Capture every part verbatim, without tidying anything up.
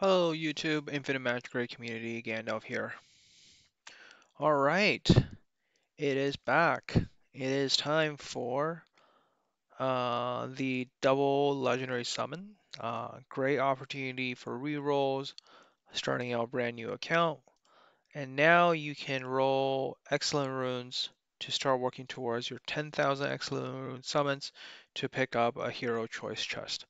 Hello YouTube, Infinite Magic Raid community, Gandalf here. Alright, it is back. It is time for uh, the double legendary summon. Uh, great opportunity for rerolls, starting out a brand new account. And now you can roll excellent runes to start working towards your ten thousand excellent rune summons to pick up a hero choice chest.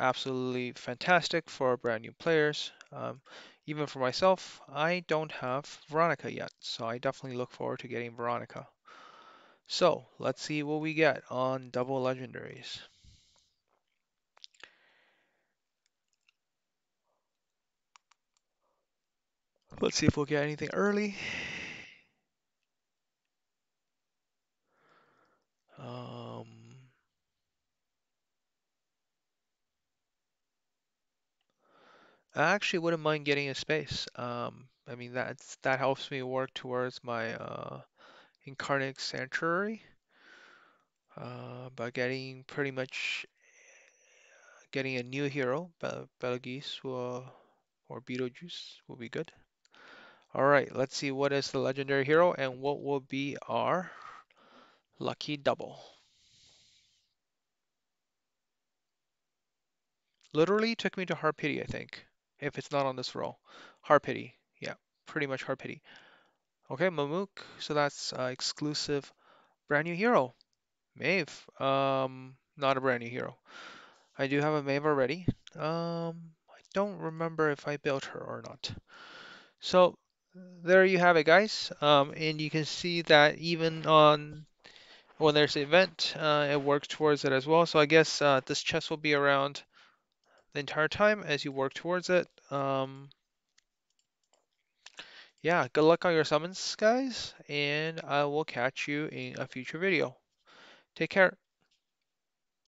Absolutely fantastic for brand new players. Um, even for myself, I don't have Veronica yet, so I definitely look forward to getting Veronica. So let's see what we get on double legendaries. Let's see if we'll get anything early. Um, I actually wouldn't mind getting a space. Um, I mean, that's, that helps me work towards my uh, Incarnate Sanctuary. Uh, by getting pretty much getting a new hero, Bel Geese or, or Beetlejuice will be good. All right, let's see what is the legendary hero and what will be our lucky double. Literally took me to Hard Pity, I think. If it's not on this roll, Hard Pity, yeah, pretty much Hard Pity. Okay, Mamook, so that's uh, exclusive, brand new hero. Maeve, um, not a brand new hero. I do have a Maeve already. Um, I don't remember if I built her or not. So there you have it, guys. Um, and you can see that even on when there's an event, uh, it works towards it as well. So I guess uh, this chest will be around the entire time as you work towards it. Um, yeah, good luck on your summons, guys, and I will catch you in a future video. Take care.